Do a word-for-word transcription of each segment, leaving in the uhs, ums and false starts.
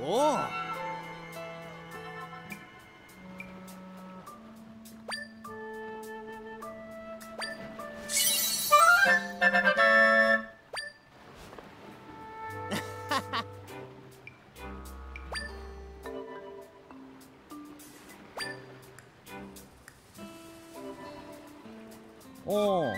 おう。おう。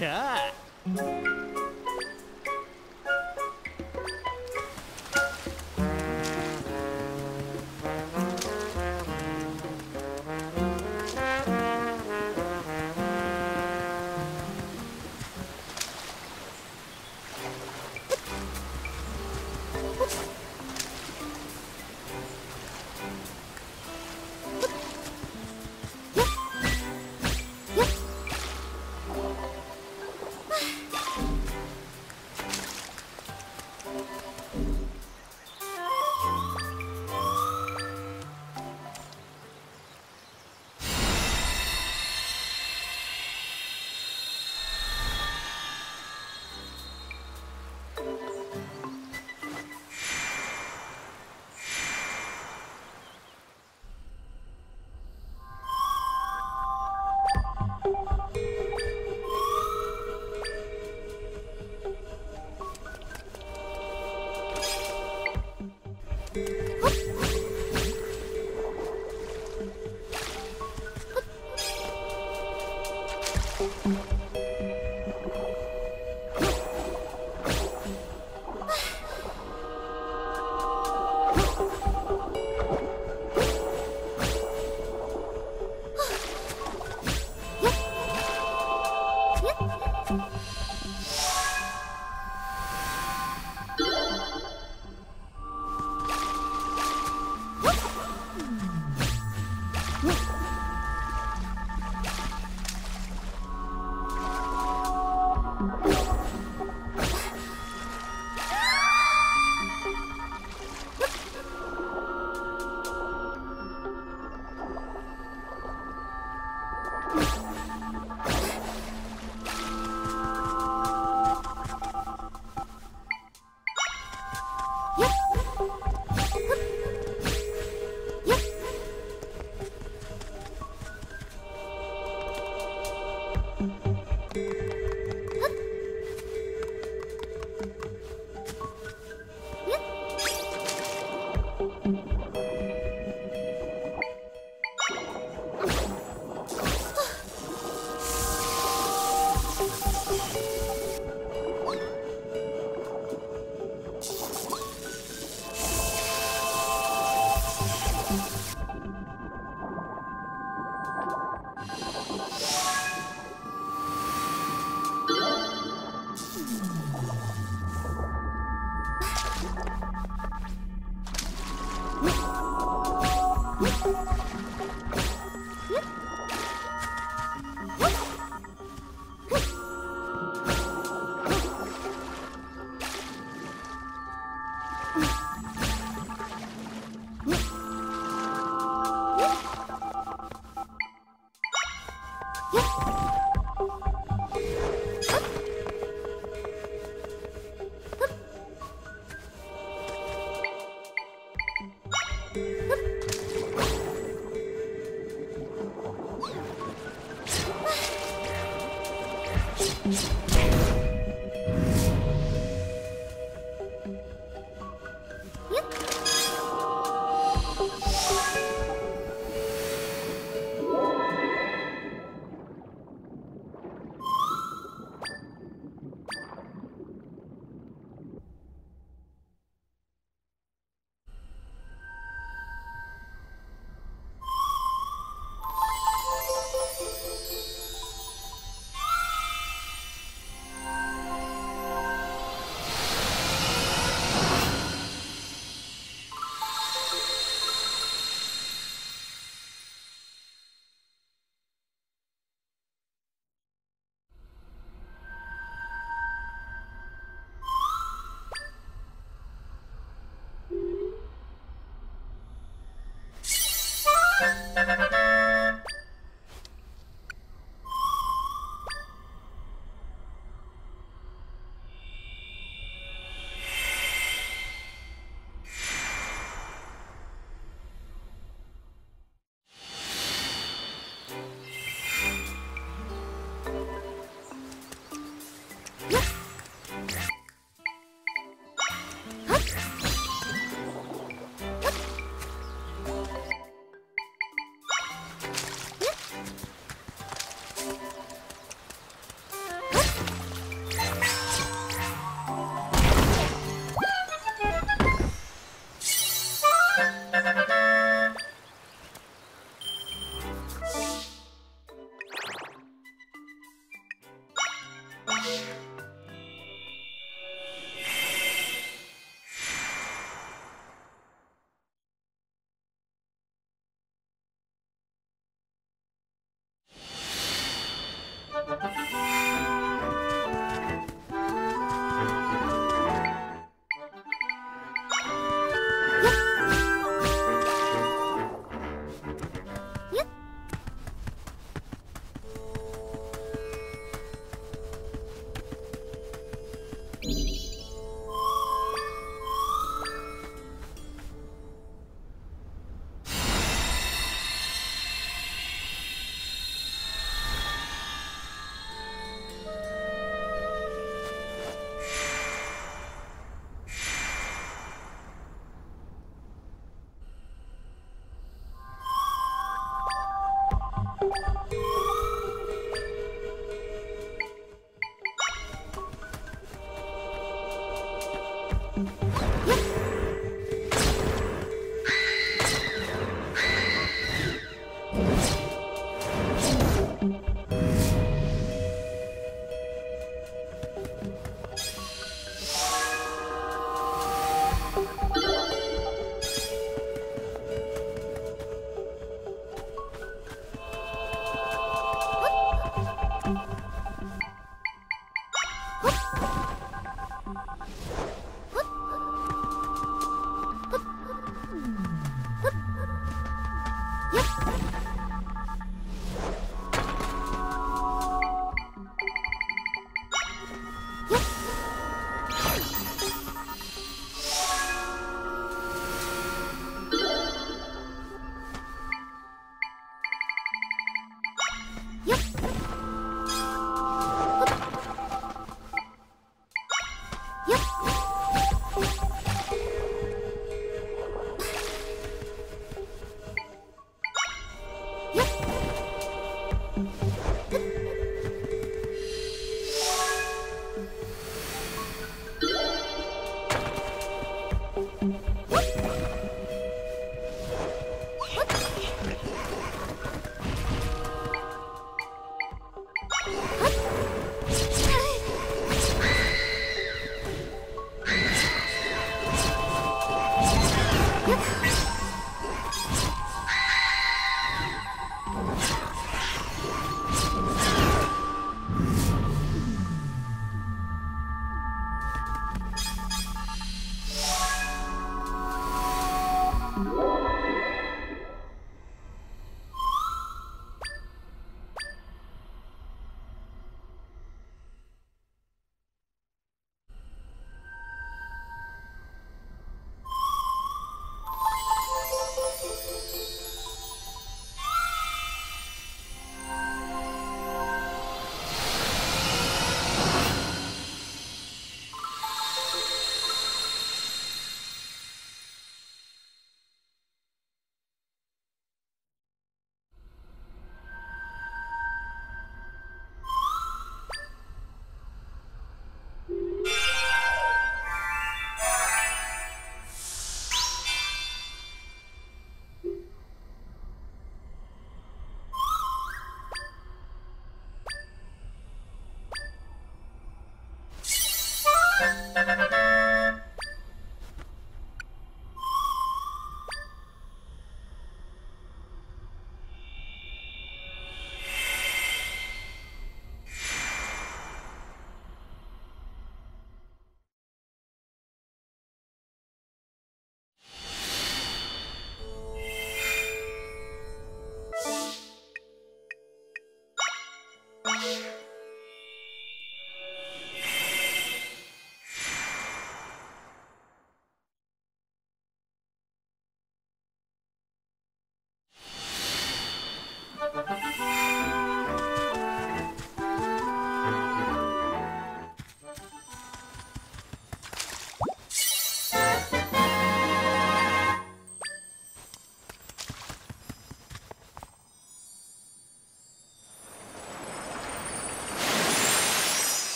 Yeah.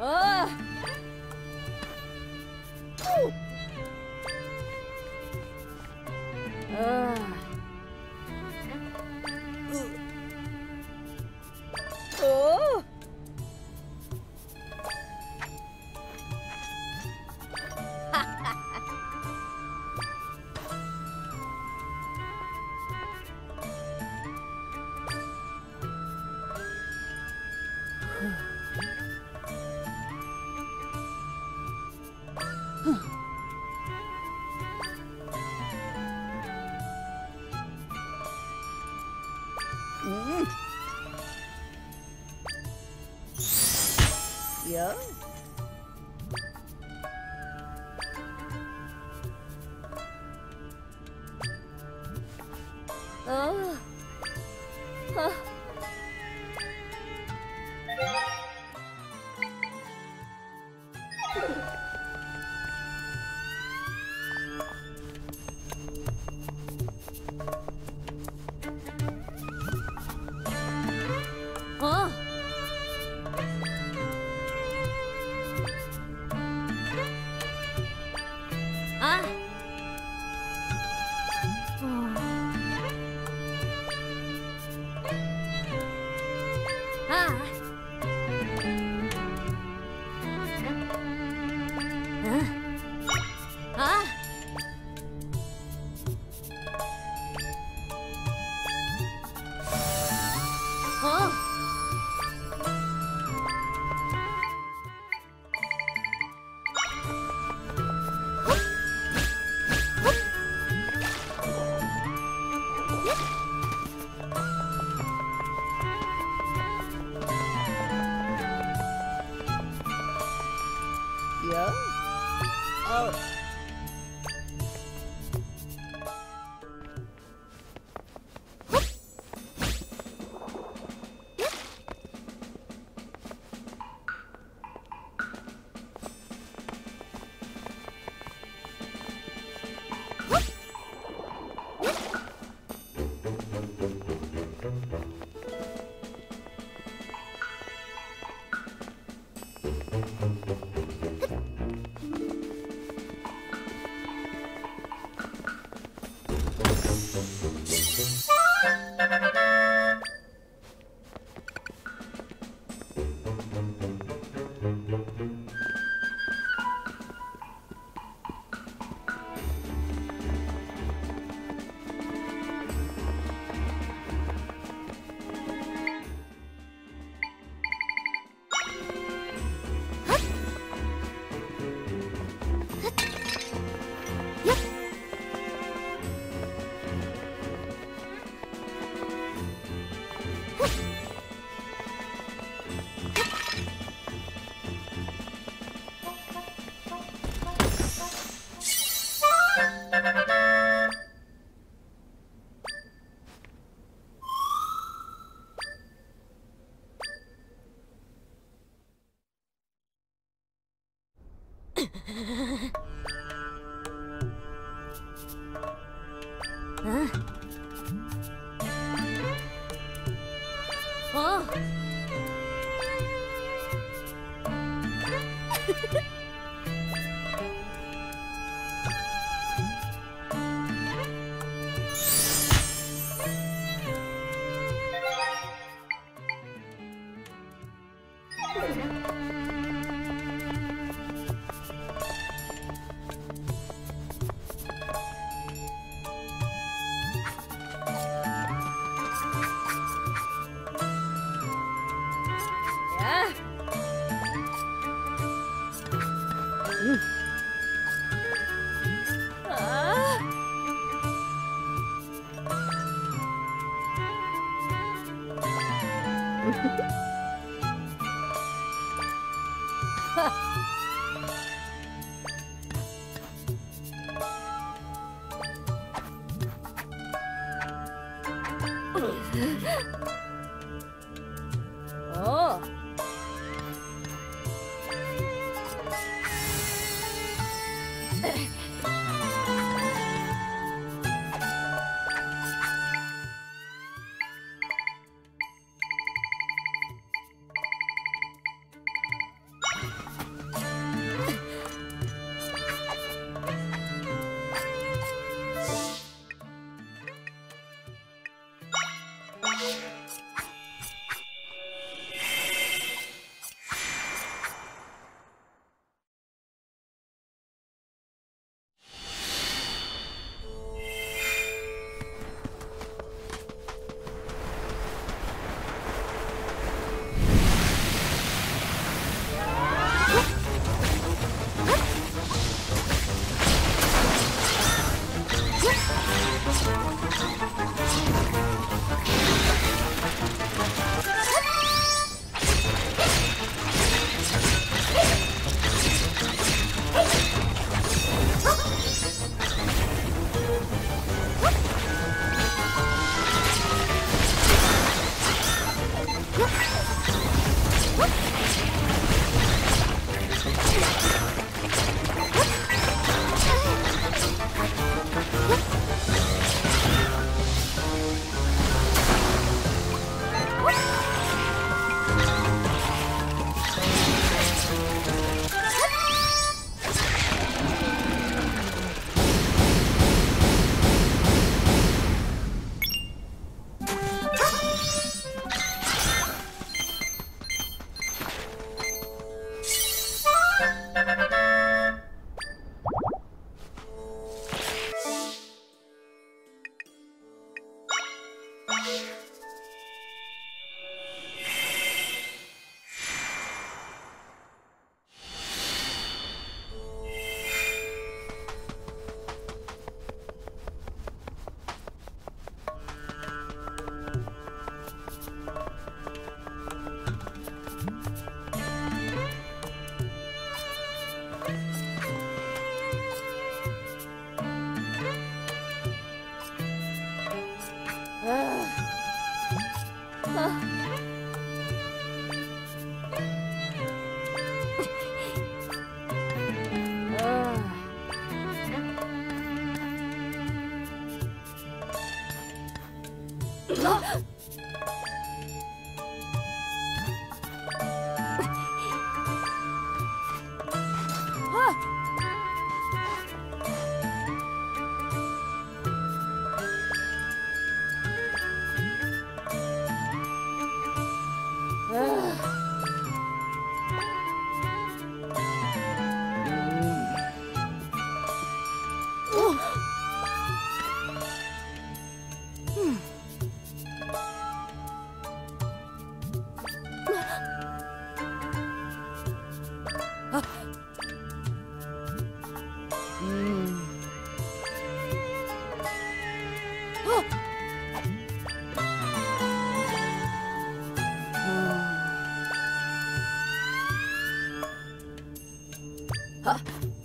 ああ。おお。Yeah. Oh. Huh. Oh. Ah. Oh. Ah. Ah. Ah. Oh. Yeah. Oh. Hup. Hup. Huh? Oh. Ha! Oh! あっ